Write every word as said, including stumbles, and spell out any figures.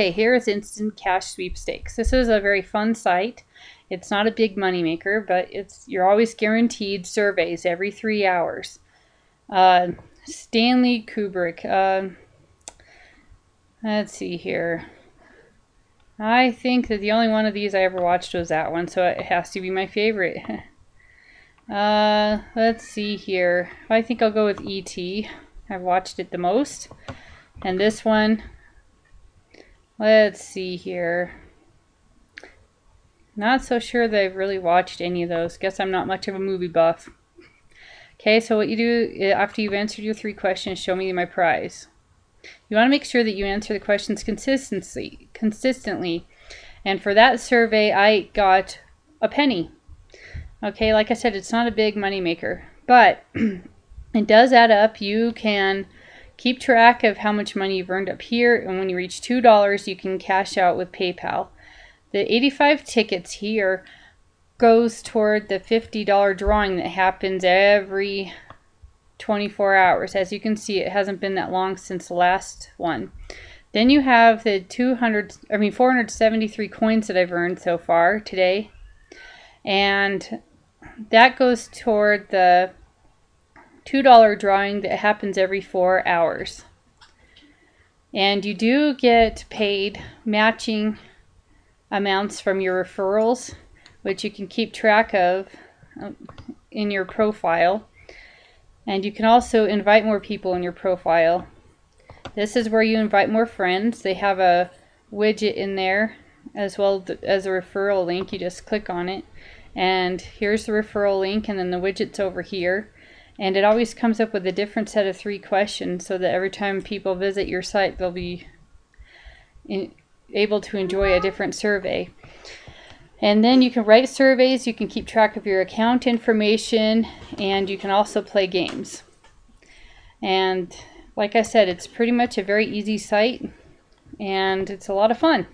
Okay, here is Instant Cash Sweepstakes. This is a very fun site. It's not a big moneymaker, but it's you're always guaranteed surveys every three hours. Uh, Stanley Kubrick. Uh, let's see here. I think that the only one of these I ever watched was that one, so it has to be my favorite. Uh, let's see here. I think I'll go with E T I've watched it the most. And this one, let's see here. Not so sure that I've really watched any of those. Guess I'm not much of a movie buff. Okay, so what you do after you've answered your three questions, show me my prize. You want to make sure that you answer the questions consistently. consistently. And for that survey, I got a penny. Okay, like I said, it's not a big money maker, but it does add up. You can keep track of how much money you've earned up here, and when you reach two dollars, you can cash out with PayPal. The eighty-five tickets here goes toward the fifty dollar drawing that happens every twenty-four hours. As you can see, it hasn't been that long since the last one. Then you have the two hundred, I mean four hundred seventy-three coins that I've earned so far today. And that goes toward the two dollar drawing that happens every four hours. And you do get paid matching amounts from your referrals, which you can keep track of in your profile. And you can also invite more people in your profile. This is where you invite more friends. They have a widget in there as well as a referral link. You just click on it, and here's the referral link, and then the widget's over here, and it always comes up with a different set of three questions so that every time people visit your site, they'll be in, able to enjoy a different survey. And then you can write surveys, you can keep track of your account information, and you can also play games. And like I said, it's pretty much a very easy site, and it's a lot of fun.